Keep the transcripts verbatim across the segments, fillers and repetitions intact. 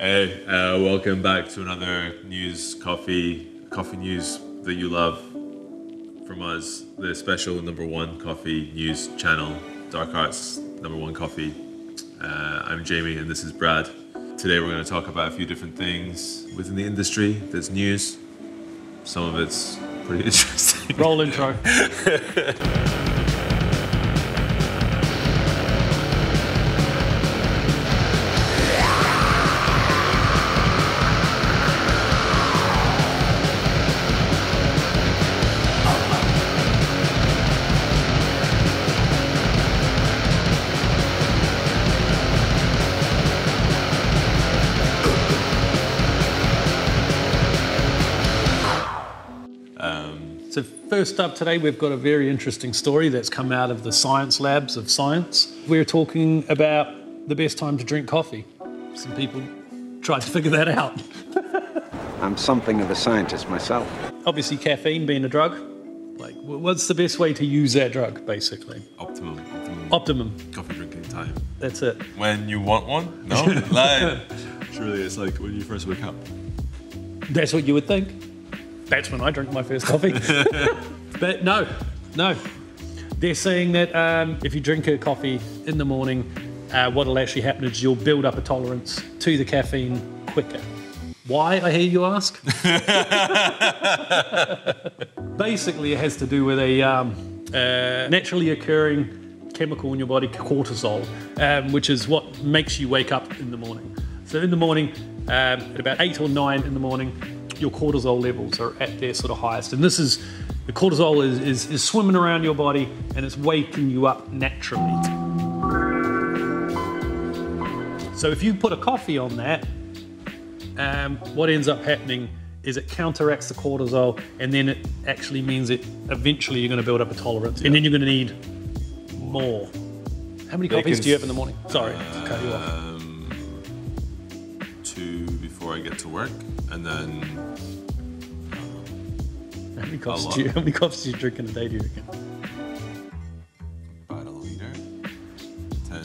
Hey, uh, welcome back to another news coffee, coffee news that you love from us, the special number one coffee news channel, Dark Arts number one coffee. Uh, I'm Jamie and this is Brad. Today we're going to talk about a few different things within the industry that's news. Some of it's pretty interesting. Roll intro. First up today, we've got a very interesting story that's come out of the science labs of science. We're talking about the best time to drink coffee. Some people tried to figure that out. I'm something of a scientist myself. Obviously, caffeine being a drug. Like, what's the best way to use that drug, basically? Optimum. Optimum. Optimum. Coffee drinking time. That's it. When you want one? No? Like, it's really, it's like when you first wake up. That's what you would think. That's when I drink my first coffee. But no, no. They're saying that um, if you drink a coffee in the morning, uh, what'll actually happen is you'll build up a tolerance to the caffeine quicker. Why, I hear you ask? Basically, it has to do with a um, uh, naturally occurring chemical in your body, cortisol, um, which is what makes you wake up in the morning. So in the morning, um, at about eight or nine in the morning, your cortisol levels are at their sort of highest. And this is, the cortisol is, is, is swimming around your body and it's waking you up naturally. So if you put a coffee on that, um, what ends up happening is it counteracts the cortisol, and then it actually means that eventually you're gonna build up a tolerance, yeah. And then you're gonna need more. How many coffees Bacon's, do you have in the morning? Sorry, uh, to cut you off. Um, two before I get to work. And then, how many coffees do you, how many coffees do you drink in a day, do you reckon? About a litre, ten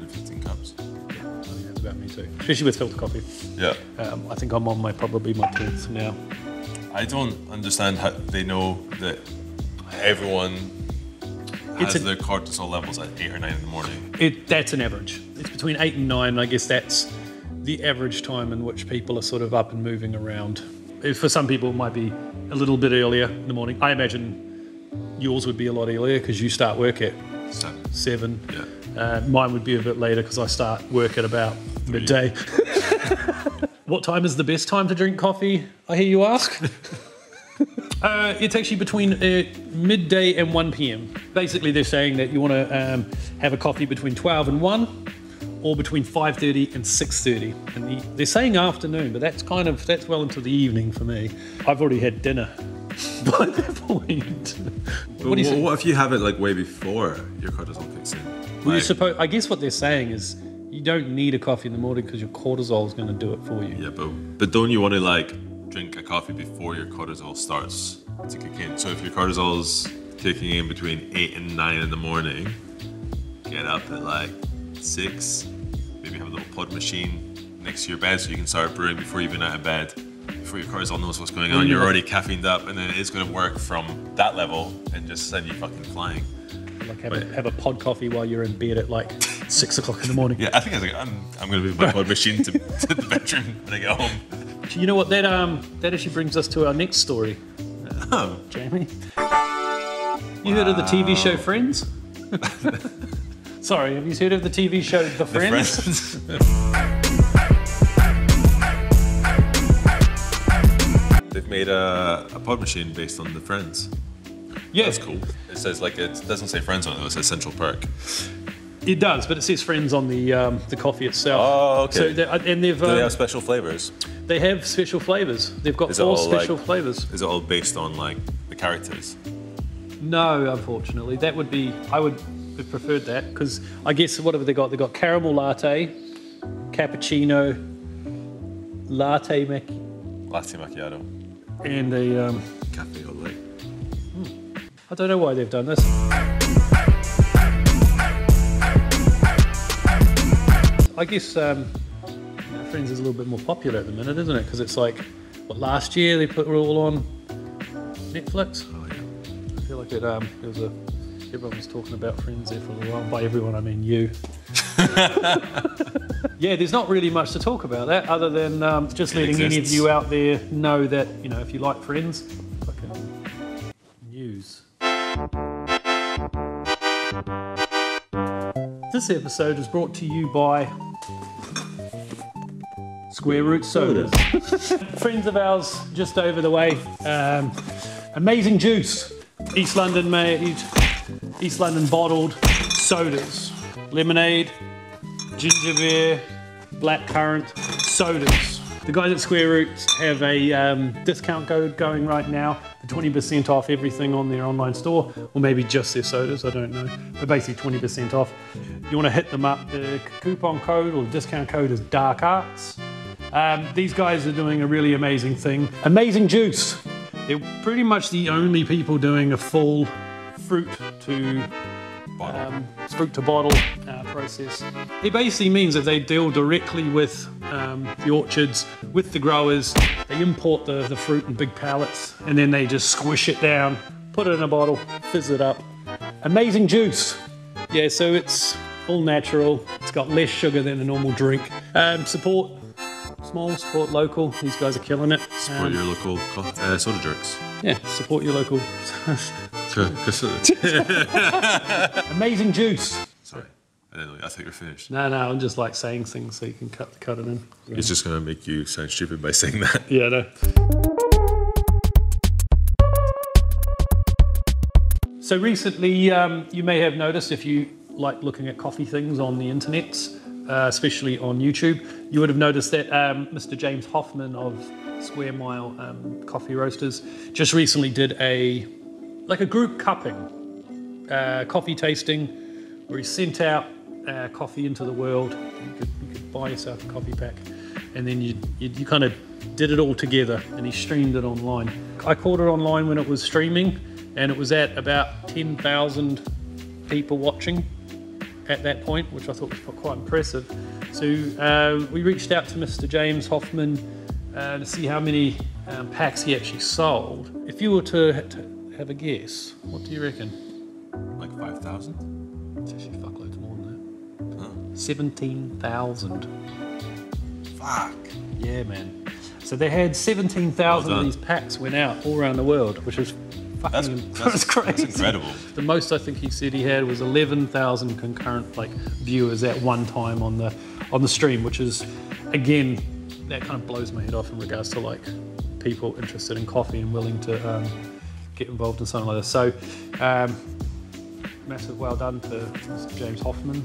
to fifteen cups. Yeah, I think that's about me too. Especially with filter coffee. Yeah. Um, I think I'm on my, probably my tenth now. I don't understand how they know that everyone has it's a, their cortisol levels at eight or nine in the morning. It, that's an average. It's between eight and nine, I guess that's the average time in which people are sort of up and moving around. For some people, it might be a little bit earlier in the morning. I imagine yours would be a lot earlier because you start work at seven. seven. Yeah. Uh, mine would be a bit later because I start work at about Three. midday. What time is the best time to drink coffee, I hear you ask? uh, it's actually between uh, midday and one p m Basically, they're saying that you want to um, have a coffee between twelve and one. Or between five thirty and six thirty. And the, they're saying afternoon, but that's kind of, that's well into the evening for me. I've already had dinner by that point. But what, do you what, what if you have it like way before your cortisol kicks in? Well, like, you suppose, I guess what they're saying is you don't need a coffee in the morning because your cortisol is going to do it for you. Yeah, but, but don't you want to like drink a coffee before your cortisol starts to kick in? So if your cortisol's kicking in between eight and nine in the morning, get up at like six, maybe have a little pod machine next to your bed so you can start brewing before you've been out of bed, before your cortisol knows what's going on. You're already caffeined up, and then it's going to work from that level and just send you fucking flying. Like have, but, a, have a pod coffee while you're in bed at like six o'clock in the morning. Yeah, I think I was like, I'm, I'm going to move my pod machine to, to the bedroom when I get home. You know what, that, um, that actually brings us to our next story. Uh, oh. Jamie. Wow. You heard of the T V show Friends? Sorry, have you heard of the T V show The Friends? The Friends. They've made a, a pod machine based on The Friends. Yeah. That's cool. It says like, it doesn't say Friends on it, it says Central Park. It does, but it says Friends on the um, the coffee itself. Oh, okay. So and they've, um, do they have special flavors? They have special flavors. They've got is four special like, flavors. Is it all based on like the characters? No, unfortunately. That would be, I would, They've preferred that because I guess what have they got? They've got caramel latte, cappuccino, latte macchiato. Latte macchiato. And a um, cafe au lait. Hmm. I don't know why they've done this. I guess um, Frames is a little bit more popular at the minute, isn't it? Because it's like, what, last year they put it all on Netflix? Oh, yeah. I feel like it, um, it was a, everyone was talking about Friends there for a little while. By everyone, I mean you. Yeah, there's not really much to talk about that, other than um, just letting any of you out there know that, you know, if you like Friends, fucking news. This episode is brought to you by Square Root Sodas. Friends of ours just over the way. Um, amazing juice. East London made, East London bottled sodas. Lemonade, ginger beer, black currant sodas. The guys at Square Root have a um, discount code going right now for twenty percent off everything on their online store, or maybe just their sodas, I don't know. But basically twenty percent off. You want to hit them up. The coupon code or the discount code is Dark Arts. Um, these guys are doing a really amazing thing. Amazing juice. They're pretty much the only people doing a full fruit to Um, fruit to bottle uh, process. It basically means that they deal directly with um, the orchards, with the growers. They import the, the fruit in big pallets, and then they just squish it down, put it in a bottle, fizz it up. Amazing juice. Yeah, so it's all natural. It's got less sugar than a normal drink. Um, support small, support local. These guys are killing it. Support um, your local uh, soda drinks. Yeah, support your local. Amazing juice. Sorry, I didn't know. I thought you were finished. No, no, I'm just like saying things so you can cut cut it in. Yeah. It's just gonna make you sound stupid by saying that. Yeah, I know. So recently, um, you may have noticed, if you like looking at coffee things on the internet, uh, especially on YouTube, you would have noticed that um, Mister James Hoffmann of Square Mile um, Coffee Roasters just recently did a like a group cupping, uh, coffee tasting, where he sent out uh, coffee into the world. You could, you could buy yourself a coffee pack, and then you, you, you kind of did it all together, and he streamed it online. I caught it online when it was streaming, and it was at about ten thousand people watching at that point, which I thought was quite impressive. So uh, we reached out to Mister James Hoffmann Uh, to see how many um, packs he actually sold. If you were to, to have a guess, what do you reckon? Like five thousand? It's actually fuckloads more than that. Huh. seventeen thousand. Fuck. Yeah, man. So they had seventeen thousand well of these packs went out all around the world, which is fucking that's, that's, that's crazy. That's incredible. The most I think he said he had was eleven thousand concurrent like viewers at one time on the on the stream, which is, again, that kind of blows my head off in regards to like people interested in coffee and willing to um, get involved in something like this. So, um, massive well done to Mister James Hoffmann.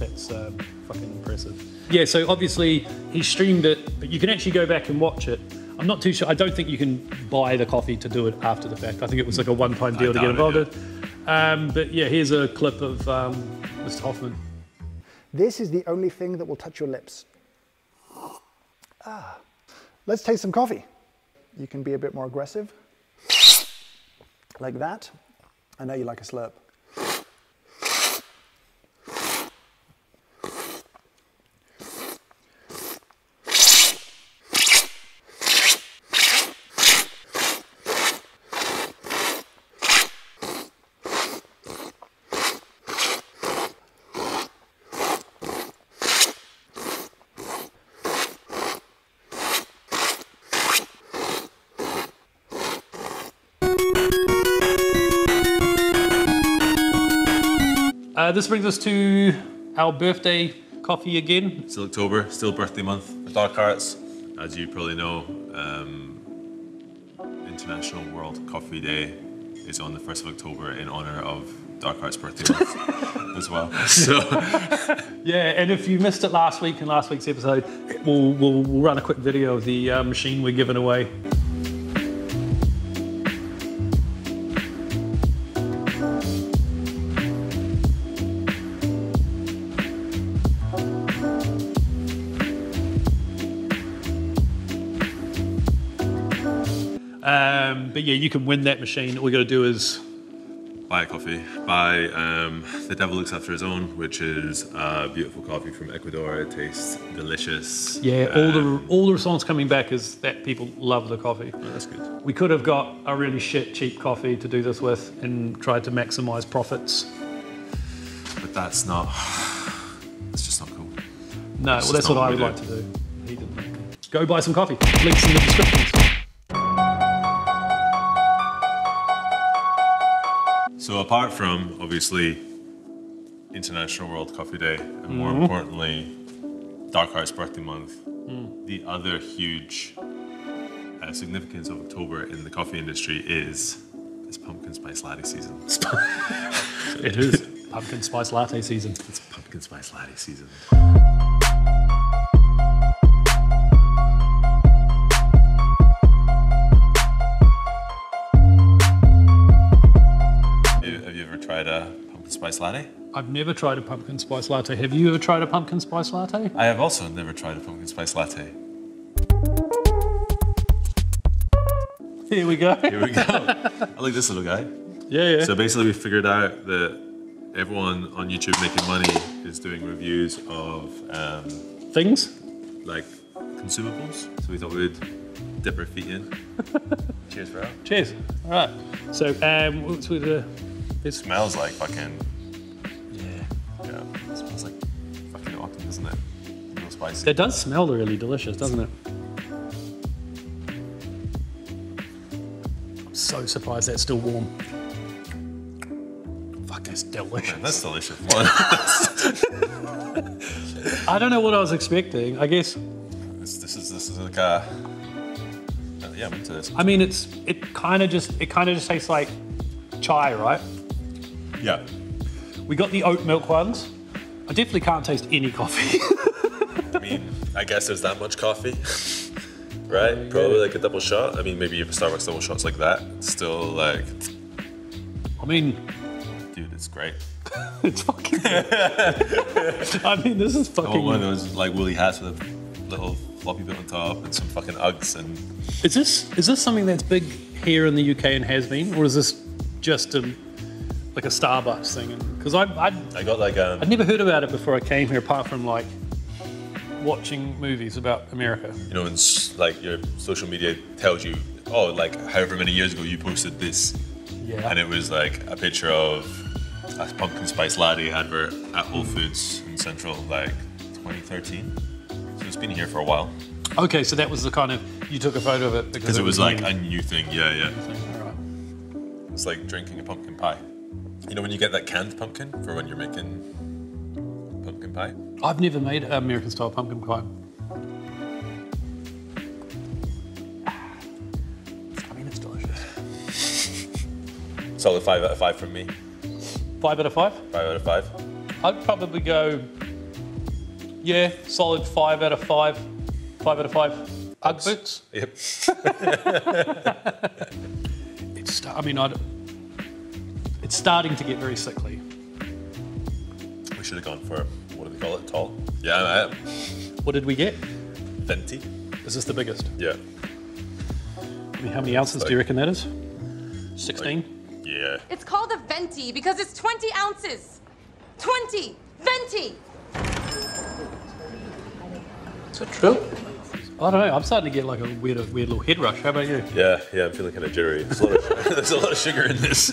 That's uh, fucking impressive. Yeah, so obviously he streamed it, but you can actually go back and watch it. I'm not too sure. I don't think you can buy the coffee to do it after the fact. I think it was like a one-time deal to get involved in. Yeah. Um, but yeah, here's a clip of um, Mister Hoffmann. This is the only thing that will touch your lips. Ah, let's taste some coffee. You can be a bit more aggressive, like that. I know you like a slurp. Uh, this brings us to our birthday coffee again. It's October, still birthday month for Dark Arts. As you probably know, um, International World Coffee Day is on the first of October in honour of Dark Arts birthday month as well. So. Yeah, and if you missed it last week in last week's episode, we'll, we'll, we'll run a quick video of the uh, machine we're giving away. Um, but yeah, you can win that machine. All you got to do is buy a coffee. Buy um, The Devil Looks After His Own, which is a beautiful coffee from Ecuador. It tastes delicious. Yeah, all um, the all the response coming back is that people love the coffee. Oh, that's good. We could have got a really shit cheap coffee to do this with and tried to maximize profits. But that's not, it's just not cool. No, that's well that's what I would like to do. He didn't. Go buy some coffee. Links in the description. So apart from, obviously, International World Coffee Day, and more mm-hmm. importantly, Dark Arts Birthday Month, mm. the other huge uh, significance of October in the coffee industry is it's pumpkin spice latte season. It is pumpkin spice latte season. It's pumpkin spice latte season. Spice latte? I've never tried a pumpkin spice latte. Have you ever tried a pumpkin spice latte? I have also never tried a pumpkin spice latte. Here we go. Here we go. I like this little guy. Yeah, yeah. So basically we figured out that everyone on YouTube making money is doing reviews of... Um, Things? Like consumables. So we thought we'd dip our feet in. Cheers, bro. Cheers. All right. So um, what's with the... It smells like fucking, yeah, yeah. It smells like fucking autumn, doesn't it? A little spicy. It does smell really delicious, doesn't it? I'm so surprised that's still warm. Fuck, that's delicious. Man, that's delicious. I don't know what I was expecting. I guess this, this is this is like a yeah. I'm into this. I mean, it's it kind of just it kind of just tastes like chai, right? Yeah. We got the oat milk ones. I definitely can't taste any coffee. I mean, I guess there's that much coffee, right? Yeah. Probably like a double shot. I mean, maybe if Starbucks double shots like that, it's still like... I mean... Dude, it's great. It's fucking good. I mean, this is fucking... I want one of those like woolly hats with a little floppy bit on top and some fucking Uggs and... Is this, is this something that's big here in the U K and has been? Or is this just a... like a Starbucks thing, because I I got like um, I'd never heard about it before I came here, apart from like watching movies about America. You know, and like your social media tells you, oh, like however many years ago you posted this, yeah, and it was like a picture of a pumpkin spice latte advert at Whole Foods in Central, like twenty thirteen. So it's been here for a while. Okay, so that was the kind of you took a photo of it because it, it was like a new thing. Yeah, yeah. Thing. All right. It's like drinking a pumpkin pie. You know when you get that canned pumpkin for when you're making pumpkin pie? I've never made American style pumpkin pie. I mean, it's delicious. Solid five out of five from me. Five out of five? Five out of five. I'd probably go, yeah, solid five out of five. Five out of five. Ugg boots? Yep. It's, I mean, I'd... It's starting to get very sickly. We should have gone for, what do they call it, tall? Yeah, I am. What did we get? Venti. Is this the biggest? Yeah. I mean, how many ounces like, do you reckon that is? sixteen? Like, yeah. It's called a venti because it's twenty ounces. twenty! Venti! Is that true? I don't know, I'm starting to get like a weird, weird little head rush. How about you? Yeah, yeah, I'm feeling kind of jittery. There's a lot of, there's a lot of sugar in this.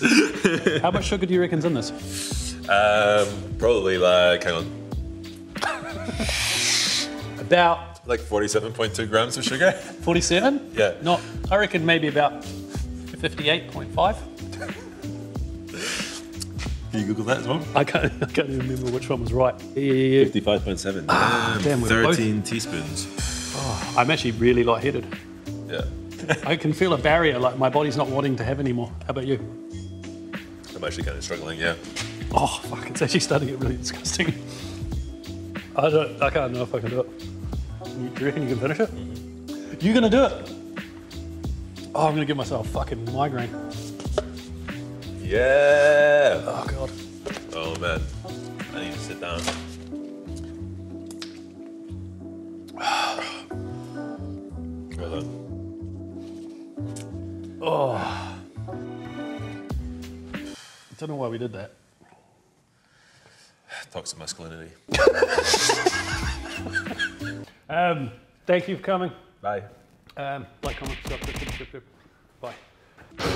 How much sugar do you reckon's in this? Um, probably like, hang on. About? Like forty-seven point two grams of sugar. forty-seven? Yeah. Not, I reckon maybe about fifty-eight point five. Can you Google that as well? I can't, I can't even remember which one was right. Yeah, yeah, yeah. fifty-five point seven. Ah, damn, we're thirteen both. Teaspoons. Oh, I'm actually really lightheaded. Yeah. I can feel a barrier, like my body's not wanting to have any more. How about you? I'm actually kind of struggling, yeah. Oh, fuck, it's actually starting to get really disgusting. I don't, I can't know if I can do it. You, do you reckon you can finish it? Mm-hmm. You're gonna do it? Oh, I'm gonna give myself a fucking migraine. Yeah. Oh, God. Oh, man. I need to sit down. Oh. I don't know why we did that. Toxic masculinity. um, thank you for coming. Bye. Um, like, comment, subscribe, subscribe. Bye.